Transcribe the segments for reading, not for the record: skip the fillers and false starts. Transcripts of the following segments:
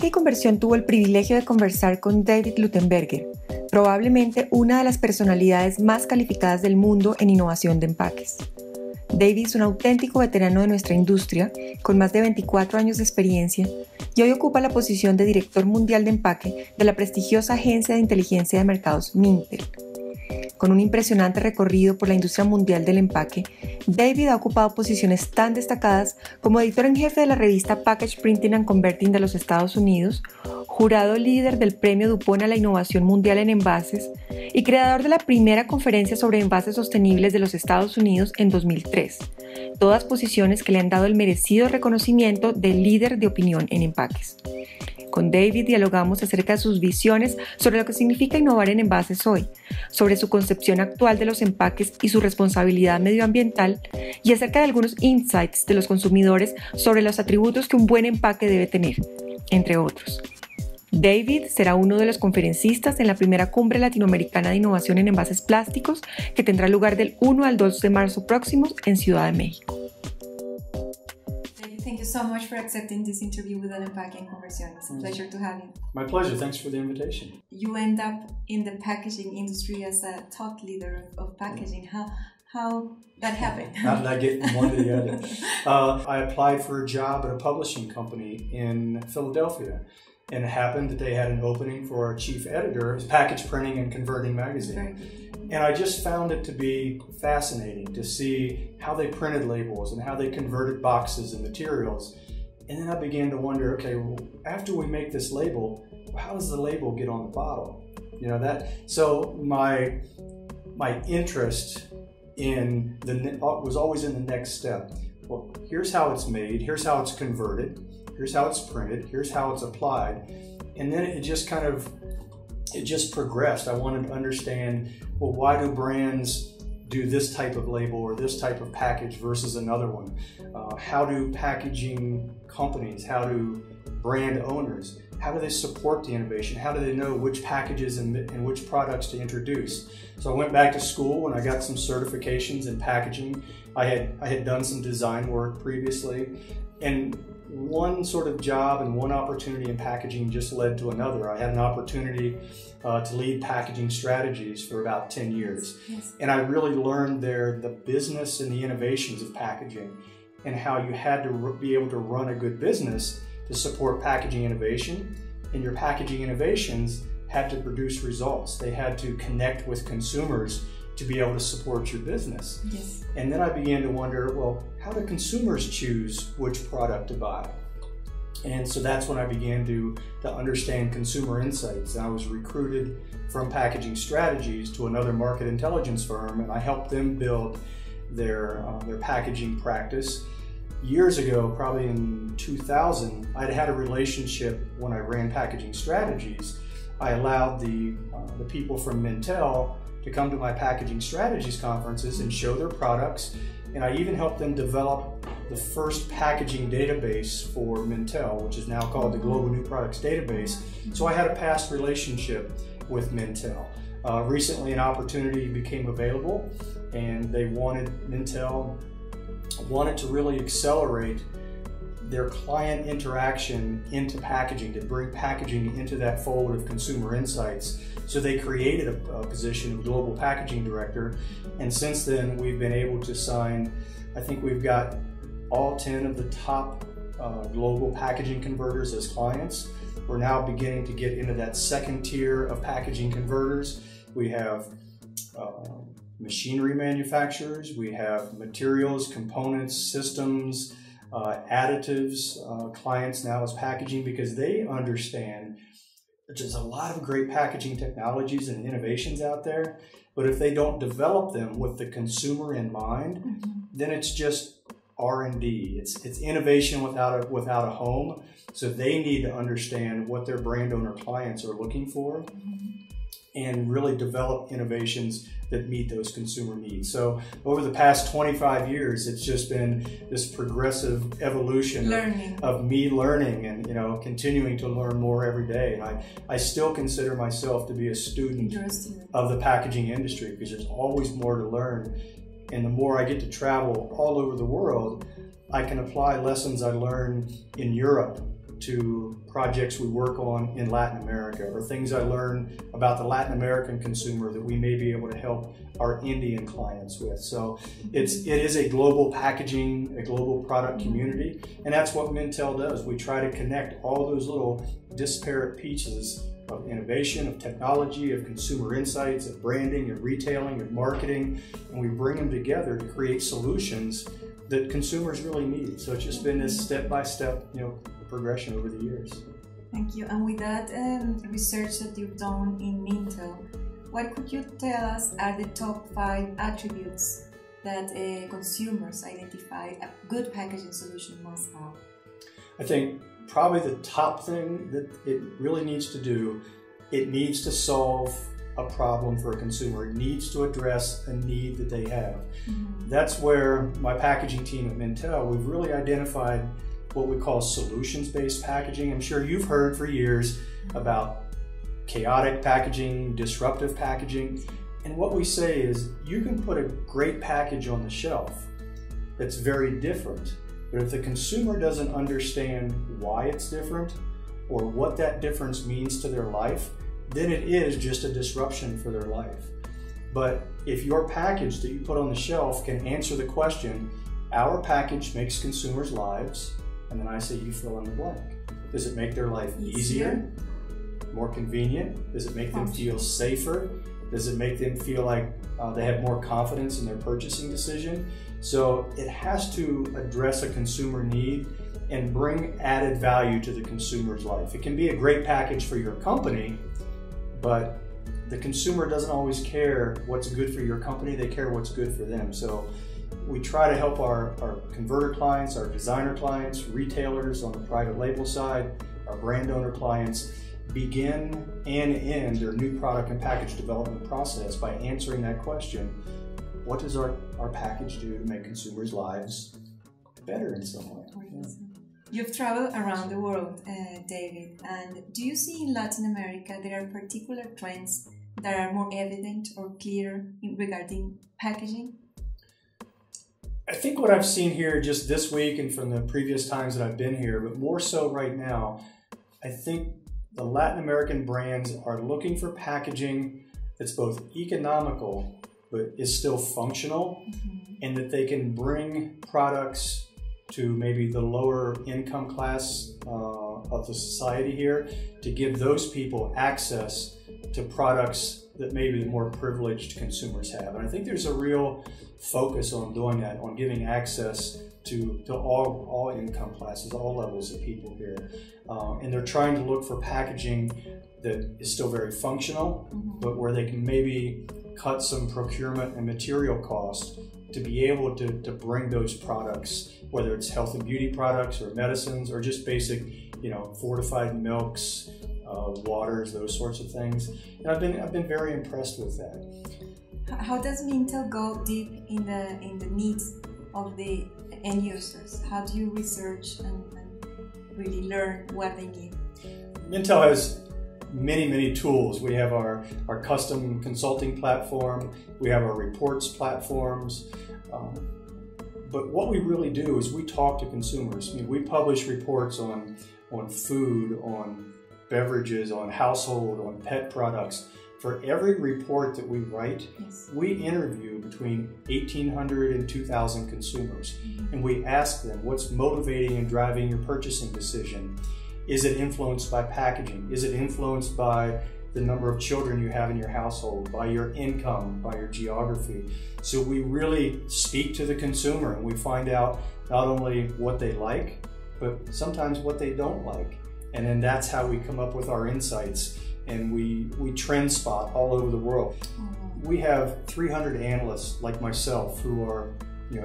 Empaque y Conversión tuvo el privilegio de conversar con David Luttenberger, probablemente una de las personalidades más calificadas del mundo en innovación de empaques. David es un auténtico veterano de nuestra industria, con más de 24 años de experiencia, y hoy ocupa la posición de Director Mundial de Empaque de la prestigiosa Agencia de Inteligencia de Mercados Mintel. Con un impresionante recorrido por la industria mundial del empaque, David ha ocupado posiciones tan destacadas como editor en jefe de la revista Package Printing and Converting de los Estados Unidos, jurado líder del Premio Dupont a la Innovación Mundial en Envases y creador de la primera conferencia sobre envases sostenibles de los Estados Unidos en 2003, todas posiciones que le han dado el merecido reconocimiento de líder de opinión en empaques. Con David dialogamos acerca de sus visiones sobre lo que significa innovar en envases hoy, sobre su concepción actual de los empaques y su responsabilidad medioambiental, y acerca de algunos insights de los consumidores sobre los atributos que un buen empaque debe tener, entre otros. David será uno de los conferencistas en la primera Cumbre Latinoamericana de Innovación en Envases Plásticos, que tendrá lugar del 1 al 2 de marzo próximos en Ciudad de México. Thank you so much for accepting this interview with Packaging Conversion. It's a pleasure to have you. My pleasure. Thanks for the invitation. You end up in the packaging industry as a thought leader of packaging. How that happened? How did I get from one to the other? I applied for a job at a publishing company in Philadelphia, and it happened that they had an opening for our chief editor of Package Printing and Converting magazine. And I just found it to be fascinating to see how they printed labels and how they converted boxes and materials. And then I began to wonder, okay, well, after we make this label, how does the label get on the bottle? You know that. So my interest in was always in the next step. Well, here's how it's made. Here's how it's converted. Here's how it's printed. Here's how it's applied. And then it just kind of progressed. I wanted to understand, well, why do brands do this type of label or this type of package versus another one? How do packaging companies, how do brand owners, how do they support the innovation? How do they know which packages and which products to introduce? So I went back to school and I got some certifications in packaging. I had done some design work previously, and one sort of job and one opportunity in packaging just led to another. I had an opportunity to lead Packaging Strategies for about 10 years. Yes. And I really learned there the business and the innovations of packaging and how you had to be able to run a good business to support packaging innovation, and your packaging innovations had to produce results. They had to connect with consumers to be able to support your business. Yes. And then I began to wonder, well, how do consumers choose which product to buy? And so that's when I began to understand consumer insights. And I was recruited from Packaging Strategies to another market intelligence firm, and I helped them build their packaging practice. Years ago, probably in 2000, I'd had a relationship when I ran Packaging Strategies. I allowed the people from Mintel to come to my Packaging Strategies conferences and show their products. And I even helped them develop the first packaging database for Mintel, which is now called the Global New Products Database. So I had a past relationship with Mintel. Recently, an opportunity became available, and they Mintel wanted to really accelerate their client interaction into packaging, to bring packaging into that fold of consumer insights. So they created a position of Global Packaging Director, and since then we've been able to sign, I think we've got all 10 of the top global packaging converters as clients. We're now beginning to get into that second tier of packaging converters. We have machinery manufacturers, we have materials, components, systems, additives, clients now as packaging, because they understand that there's a lot of great packaging technologies and innovations out there, but if they don't develop them with the consumer in mind, then it's just R&D. It's innovation without a home. So they need to understand what their brand owner clients are looking for and really develop innovations that meet those consumer needs. So over the past 25 years, it's just been this progressive evolution of me learning and, you know, continuing to learn more every day. And I still consider myself to be a student of the packaging industry, because there's always more to learn. And the more I get to travel all over the world, I can apply lessons I learn in Europe to projects we work on in Latin America, or things I learn about the Latin American consumer that we may be able to help our Indian clients with. So it is a global packaging, a global product community, and that's what Mintel does. We try to connect all those little disparate pieces of innovation, of technology, of consumer insights, of branding, of retailing, of marketing, and we bring them together to create solutions that consumers really need. So it's just been this step-by-step, progression over the years. Thank you. And with that research that you've done in Mintel, what could you tell us are the top 5 attributes that consumers identify a good packaging solution must have? I think probably the top thing that it really needs to do, it needs to solve a problem for a consumer. It needs to address a need that they have. Mm-hmm. That's where my packaging team at Mintel, we've really identified what we call solutions-based packaging. I'm sure you've heard for years about chaotic packaging, disruptive packaging. And what we say is you can put a great package on the shelf that's very different, but if the consumer doesn't understand why it's different or what that difference means to their life, then it is just a disruption for their life. But if your package that you put on the shelf can answer the question, our package makes consumers' lives, and then I say you fill in the blank. Does it make their life easier, more convenient? Does it make them feel safer? Does it make them feel like they have more confidence in their purchasing decision? So it has to address a consumer need and bring added value to the consumer's life. It can be a great package for your company, but the consumer doesn't always care what's good for your company, they care what's good for them. So we try to help our converter clients, our designer clients, retailers on the private label side, our brand owner clients, begin and end their new product and package development process by answering that question, what does our package do to make consumers' lives better in some way? Yeah. You've traveled around the world, David, and do you see in Latin America there are particular trends that are more evident or clear regarding packaging? I think what I've seen here just this week and from the previous times that I've been here, but more so right now, I think the Latin American brands are looking for packaging that's both economical but is still functional, mm-hmm. and that they can bring products to maybe the lower income class of the society here, to give those people access to products that maybe the more privileged consumers have. And I think there's a real focus on doing that, on giving access to all income classes, all levels of people here. And they're trying to look for packaging that is still very functional, but where they can maybe cut some procurement and material costs to be able to bring those products, whether it's health and beauty products or medicines or just basic, fortified milks, waters, those sorts of things. And I've been very impressed with that. How does Mintel go deep in the needs of the end users? How do you research and really learn what they need? Mintel has many tools. We have our custom consulting platform, we have our reports platforms, but what we really do is we talk to consumers. I mean, we publish reports on food, on beverages, on household, on pet products. For every report that we write, yes. we interview between 1,800 and 2,000 consumers, mm-hmm. and we ask them, what's motivating and driving your purchasing decision? Is it influenced by packaging? Is it influenced by the number of children you have in your household, by your income, by your geography? So we really speak to the consumer and we find out not only what they like, but sometimes what they don't like. And then that's how we come up with our insights, and we trend spot all over the world. We have 300 analysts like myself who are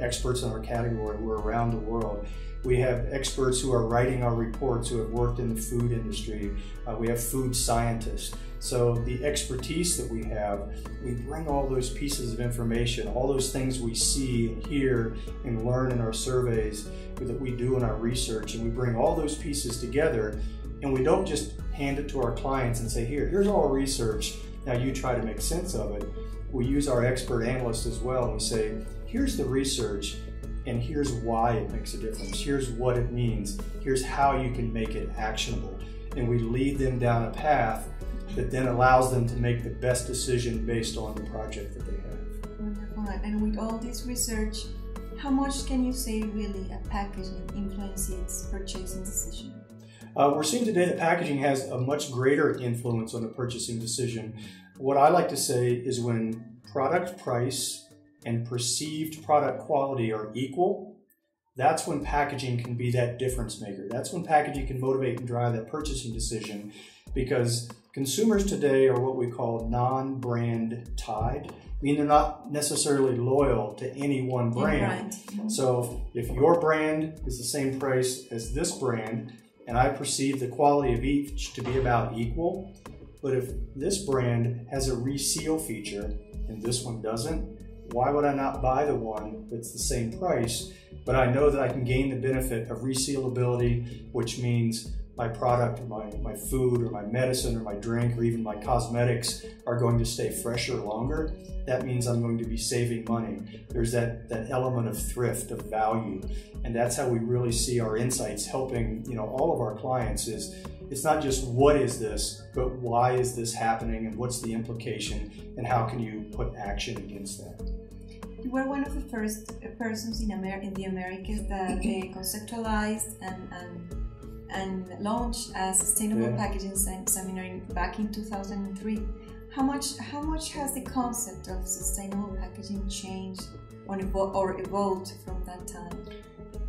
experts in our category. We're around the world. We have experts who are writing our reports who have worked in the food industry. We have food scientists. So the expertise that we have, we bring all those pieces of information, all those things we see and hear and learn in our surveys that we do in our research, and we bring all those pieces together, and we don't just hand it to our clients and say, here's our research, now you try to make sense of it. We use our expert analysts as well, and we say, here's the research, and here's why it makes a difference, here's what it means, here's how you can make it actionable. And we lead them down a path that then allows them to make the best decision based on the project that they have. Wonderful. And with all this research, how much can you say really a packaging influences its purchasing decision? We're seeing today that packaging has a much greater influence on the purchasing decision. What I like to say is when product price and perceived product quality are equal, that's when packaging can be that difference maker. That's when packaging can motivate and drive that purchasing decision, because consumers today are what we call non-brand tied. I mean, they're not necessarily loyal to any one brand. Right. So if your brand is the same price as this brand, and I perceive the quality of each to be about equal, but if this brand has a reseal feature and this one doesn't, why would I not buy the one that's the same price, but I know that I can gain the benefit of resealability, which means my product, or my food, or my medicine, or my drink, or even my cosmetics are going to stay fresher longer. That means I'm going to be saving money. There's that element of thrift, of value, and that's how we really see our insights helping, you know, all of our clients. Is it's not just what is this, but why is this happening, and what's the implication, and how can you put action against that? You were one of the first persons in the Americas that conceptualized and launched a sustainable packaging seminar back in 2003. How much has the concept of sustainable packaging changed or evolved from that time?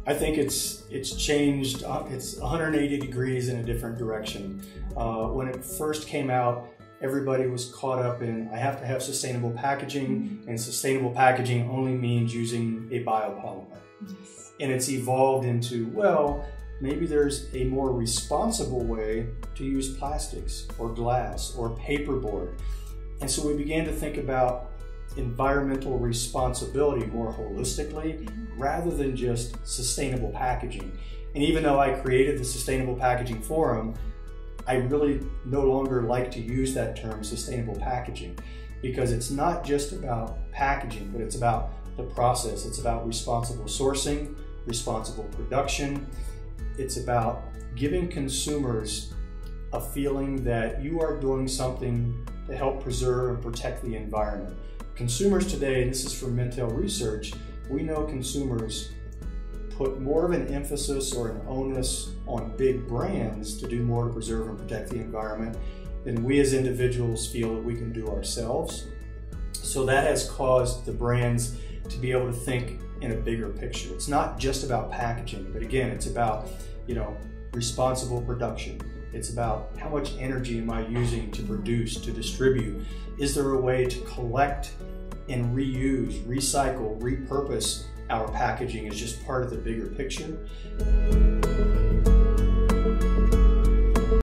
I think it's changed. It's 180 degrees in a different direction. When it first came out, everybody was caught up in, I have to have sustainable packaging, and sustainable packaging only means using a biopolymer. Yes. And it's evolved into, well, maybe there's a more responsible way to use plastics or glass or paperboard. And so we began to think about environmental responsibility more holistically, rather than just sustainable packaging. And even though I created the Sustainable Packaging Forum, I really no longer like to use that term sustainable packaging, because it's not just about packaging, but it's about the process. It's about responsible sourcing, responsible production. It's about giving consumers a feeling that you are doing something to help preserve and protect the environment. Consumers today, and this is from Mintel research, we know consumers put more of an emphasis or an onus on big brands to do more to preserve and protect the environment than we as individuals feel that we can do ourselves. So that has caused the brands to be able to think in a bigger picture. It's not just about packaging, but again, it's about, you know, responsible production. It's about how much energy am I using to produce, to distribute? Is there a way to collect and reuse, recycle, repurpose our packaging as just part of the bigger picture?